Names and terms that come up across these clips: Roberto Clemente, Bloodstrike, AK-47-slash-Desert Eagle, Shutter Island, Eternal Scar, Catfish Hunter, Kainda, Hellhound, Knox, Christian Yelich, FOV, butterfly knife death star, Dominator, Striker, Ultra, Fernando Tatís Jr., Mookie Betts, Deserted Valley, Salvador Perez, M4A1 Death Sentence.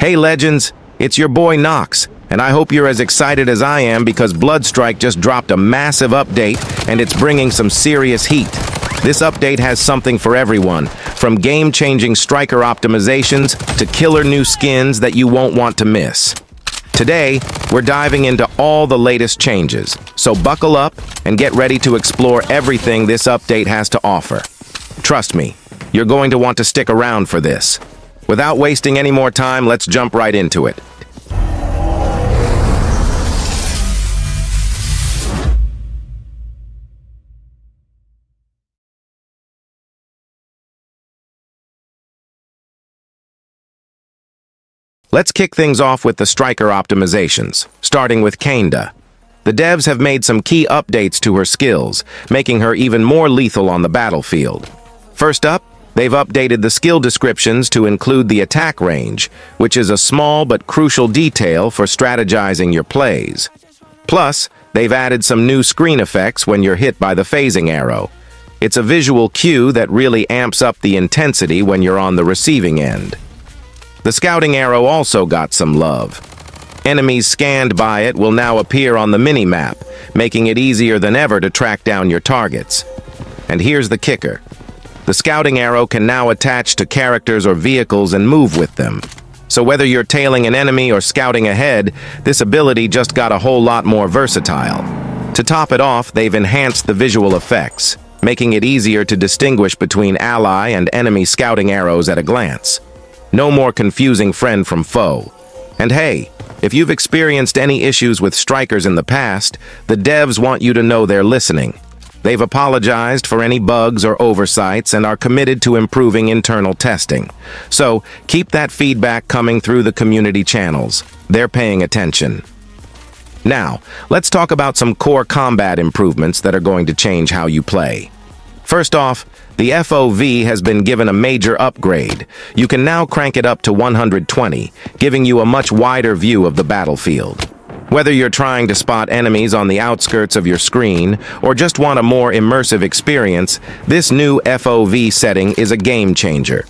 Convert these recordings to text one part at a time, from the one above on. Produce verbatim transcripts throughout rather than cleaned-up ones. Hey legends, it's your boy Knox, and I hope you're as excited as I am because Bloodstrike just dropped a massive update and it's bringing some serious heat. This update has something for everyone, from game-changing striker optimizations to killer new skins that you won't want to miss. Today, we're diving into all the latest changes, so buckle up and get ready to explore everything this update has to offer. Trust me, you're going to want to stick around for this. Without wasting any more time, let's jump right into it. Let's kick things off with the striker optimizations, starting with Kainda. The devs have made some key updates to her skills, making her even more lethal on the battlefield. First up, they've updated the skill descriptions to include the attack range, which is a small but crucial detail for strategizing your plays. Plus, they've added some new screen effects when you're hit by the phasing arrow. It's a visual cue that really amps up the intensity when you're on the receiving end. The scouting arrow also got some love. Enemies scanned by it will now appear on the mini-map, making it easier than ever to track down your targets. And here's the kicker. The scouting arrow can now attach to characters or vehicles and move with them. So whether you're tailing an enemy or scouting ahead, this ability just got a whole lot more versatile. To top it off, they've enhanced the visual effects, making it easier to distinguish between ally and enemy scouting arrows at a glance. No more confusing friend from foe. And hey, if you've experienced any issues with strikers in the past, the devs want you to know they're listening. They've apologized for any bugs or oversights and are committed to improving internal testing. So, keep that feedback coming through the community channels. They're paying attention. Now, let's talk about some core combat improvements that are going to change how you play. First off, the F O V has been given a major upgrade. You can now crank it up to one hundred twenty, giving you a much wider view of the battlefield. Whether you're trying to spot enemies on the outskirts of your screen or just want a more immersive experience, this new F O V setting is a game changer.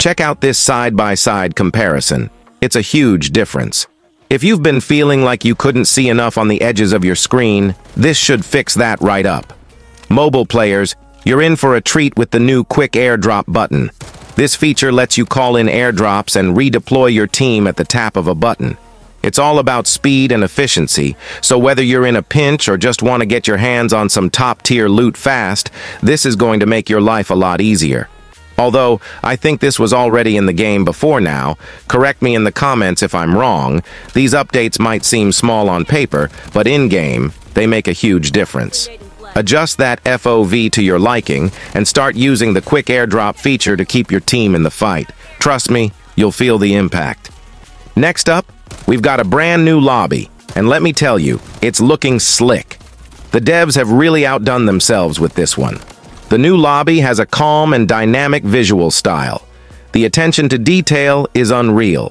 Check out this side-by-side comparison. It's a huge difference. If you've been feeling like you couldn't see enough on the edges of your screen, this should fix that right up. Mobile players, you're in for a treat with the new Quick Airdrop button. This feature lets you call in airdrops and redeploy your team at the tap of a button. It's all about speed and efficiency, so whether you're in a pinch or just want to get your hands on some top-tier loot fast, this is going to make your life a lot easier. Although, I think this was already in the game before now, correct me in the comments if I'm wrong. These updates might seem small on paper, but in-game, they make a huge difference. Adjust that F O V to your liking and start using the quick airdrop feature to keep your team in the fight. Trust me, you'll feel the impact. Next up, we've got a brand new lobby, and let me tell you, it's looking slick. The devs have really outdone themselves with this one. The new lobby has a calm and dynamic visual style. The attention to detail is unreal.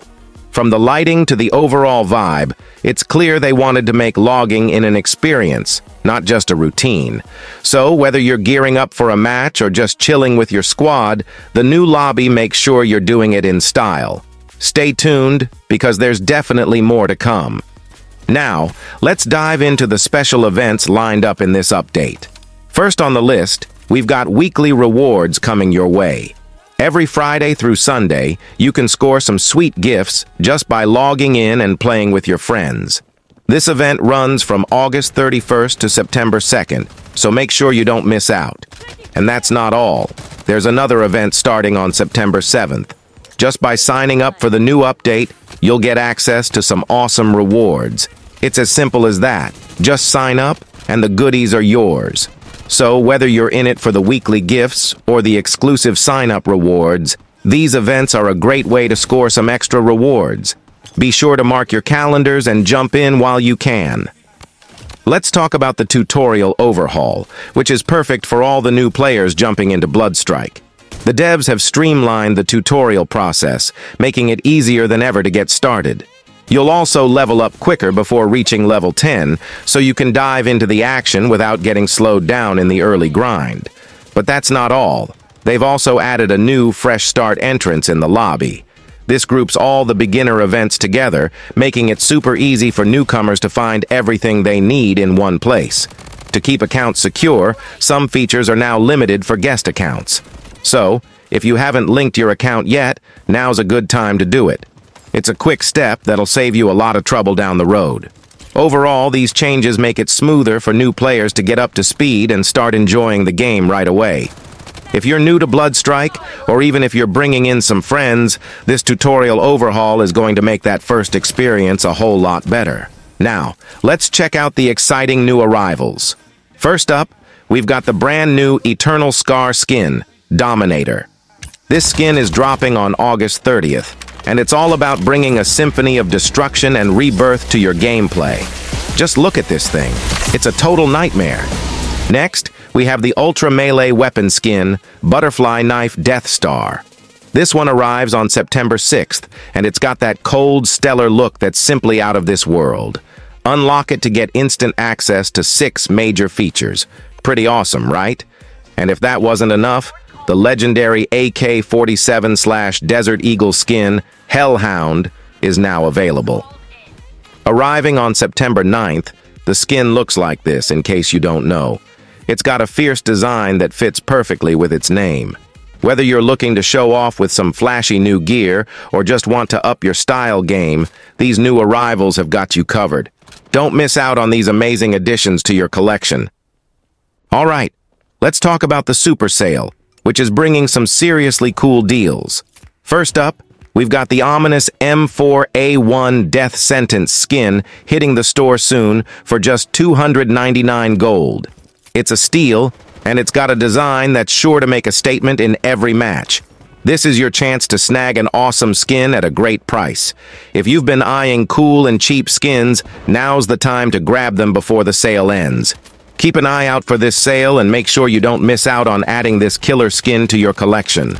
From the lighting to the overall vibe, it's clear they wanted to make logging in an experience, not just a routine. So, whether you're gearing up for a match or just chilling with your squad, the new lobby makes sure you're doing it in style. Stay tuned, because there's definitely more to come. Now, let's dive into the special events lined up in this update. First on the list, we've got weekly rewards coming your way. Every Friday through Sunday, you can score some sweet gifts just by logging in and playing with your friends. This event runs from August thirty-first to September second, so make sure you don't miss out. And that's not all. There's another event starting on September seventh. Just by signing up for the new update, you'll get access to some awesome rewards. It's as simple as that. Just sign up, and the goodies are yours. So, whether you're in it for the weekly gifts or the exclusive sign-up rewards, these events are a great way to score some extra rewards. Be sure to mark your calendars and jump in while you can. Let's talk about the tutorial overhaul, which is perfect for all the new players jumping into Bloodstrike. The devs have streamlined the tutorial process, making it easier than ever to get started. You'll also level up quicker before reaching level ten, so you can dive into the action without getting slowed down in the early grind. But that's not all. They've also added a new fresh start entrance in the lobby. This groups all the beginner events together, making it super easy for newcomers to find everything they need in one place. To keep accounts secure, some features are now limited for guest accounts. So, if you haven't linked your account yet, now's a good time to do it. It's a quick step that'll save you a lot of trouble down the road. Overall, these changes make it smoother for new players to get up to speed and start enjoying the game right away. If you're new to Bloodstrike, or even if you're bringing in some friends, this tutorial overhaul is going to make that first experience a whole lot better. Now, let's check out the exciting new arrivals. First up, we've got the brand new Eternal Scar skin, Dominator. This skin is dropping on August thirtieth, and it's all about bringing a symphony of destruction and rebirth to your gameplay. Just look at this thing. It's a total nightmare. Next, we have the Ultra Melee Weapon skin, Butterfly Knife Death Star. This one arrives on September sixth, and it's got that cold, stellar look that's simply out of this world. Unlock it to get instant access to six major features. Pretty awesome, right? And if that wasn't enough, the legendary A K forty-seven slash Desert Eagle skin, Hellhound, is now available. Arriving on September ninth, the skin looks like this, in case you don't know. It's got a fierce design that fits perfectly with its name. Whether you're looking to show off with some flashy new gear or just want to up your style game, these new arrivals have got you covered. Don't miss out on these amazing additions to your collection. All right, let's talk about the super sale, which is bringing some seriously cool deals. First up, we've got the ominous M four A one Death Sentence skin hitting the store soon for just two hundred ninety-nine gold. It's a steal, and it's got a design that's sure to make a statement in every match. This is your chance to snag an awesome skin at a great price. If you've been eyeing cool and cheap skins, now's the time to grab them before the sale ends. Keep an eye out for this sale and make sure you don't miss out on adding this killer skin to your collection.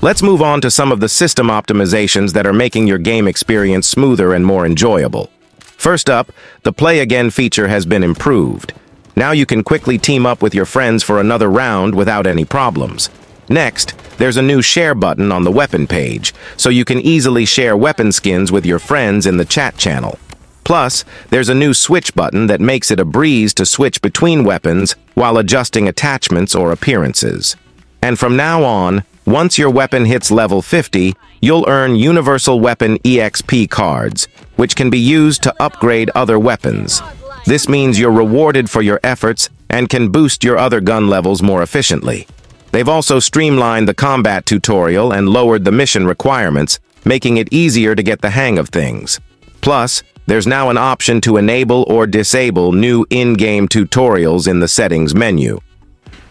Let's move on to some of the system optimizations that are making your game experience smoother and more enjoyable. First up, the Play Again feature has been improved. Now you can quickly team up with your friends for another round without any problems. Next, there's a new share button on the weapon page, so you can easily share weapon skins with your friends in the chat channel. Plus, there's a new switch button that makes it a breeze to switch between weapons while adjusting attachments or appearances. And from now on, once your weapon hits level fifty, you'll earn Universal Weapon E X P cards, which can be used to upgrade other weapons. This means you're rewarded for your efforts and can boost your other gun levels more efficiently. They've also streamlined the combat tutorial and lowered the mission requirements, making it easier to get the hang of things. Plus, there's now an option to enable or disable new in-game tutorials in the settings menu.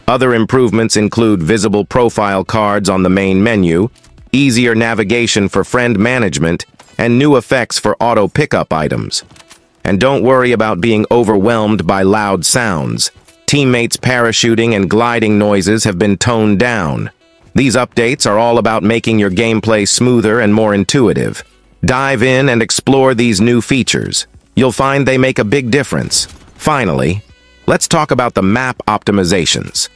Other improvements include visible profile cards on the main menu, easier navigation for friend management, and new effects for auto pickup items. And don't worry about being overwhelmed by loud sounds. Teammates parachuting and gliding noises have been toned down. These updates are all about making your gameplay smoother and more intuitive. Dive in and explore these new features. You'll find they make a big difference. Finally, let's talk about the map optimizations.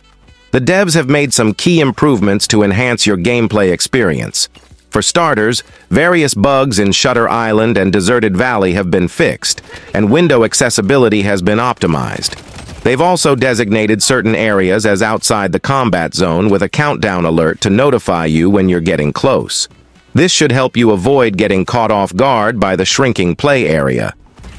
The devs have made some key improvements to enhance your gameplay experience. For starters, various bugs in Shutter Island and Deserted Valley have been fixed, and window accessibility has been optimized. They've also designated certain areas as outside the combat zone with a countdown alert to notify you when you're getting close. This should help you avoid getting caught off guard by the shrinking play area.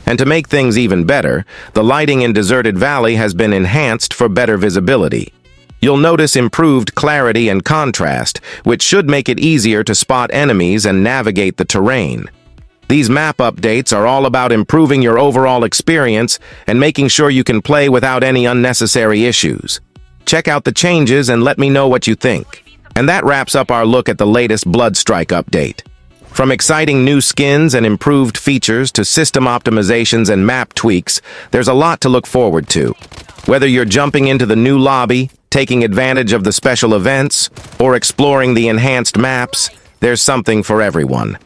And to make things even better, the lighting in Deserted Valley has been enhanced for better visibility. You'll notice improved clarity and contrast, which should make it easier to spot enemies and navigate the terrain. These map updates are all about improving your overall experience and making sure you can play without any unnecessary issues. Check out the changes and let me know what you think. And that wraps up our look at the latest Bloodstrike update. From exciting new skins and improved features to system optimizations and map tweaks, there's a lot to look forward to. Whether you're jumping into the new lobby, taking advantage of the special events, or exploring the enhanced maps, there's something for everyone.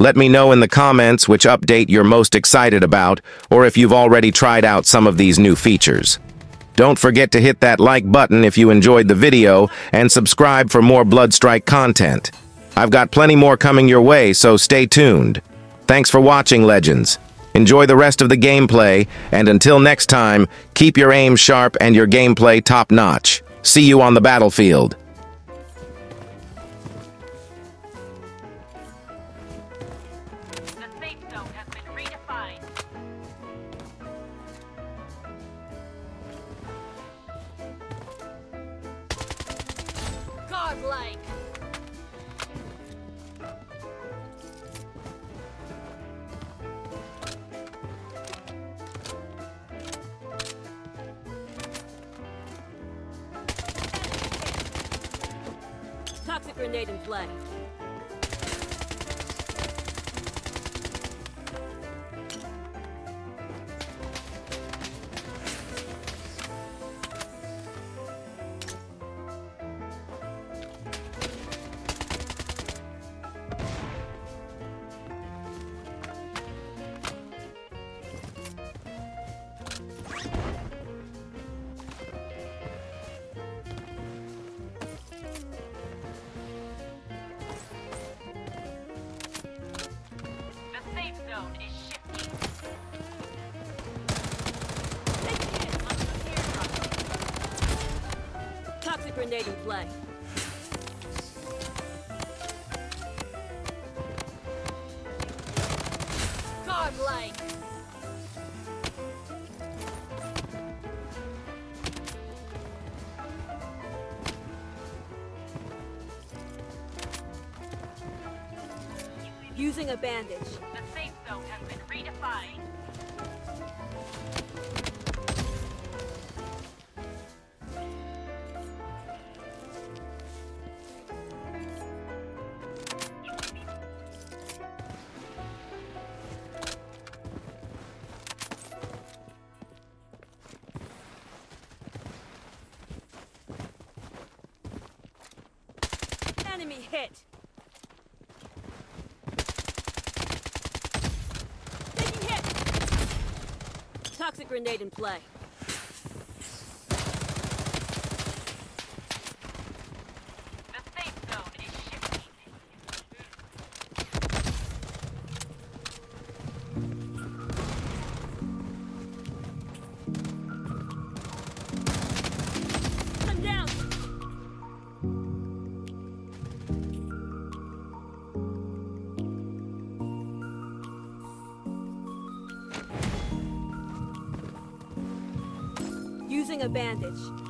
Let me know in the comments which update you're most excited about, or if you've already tried out some of these new features. Don't forget to hit that like button if you enjoyed the video, and subscribe for more Bloodstrike content. I've got plenty more coming your way, so stay tuned. Thanks for watching, Legends. Enjoy the rest of the gameplay, and until next time, keep your aim sharp and your gameplay top-notch. See you on the battlefield. Toxic grenade in play. Grenade in play. Godlike. Using a bandage. The safe zone has been redefined. Enemy hit. Taking hit. Toxic grenade in play. The safe zone is shifting. I'm down. A bandage.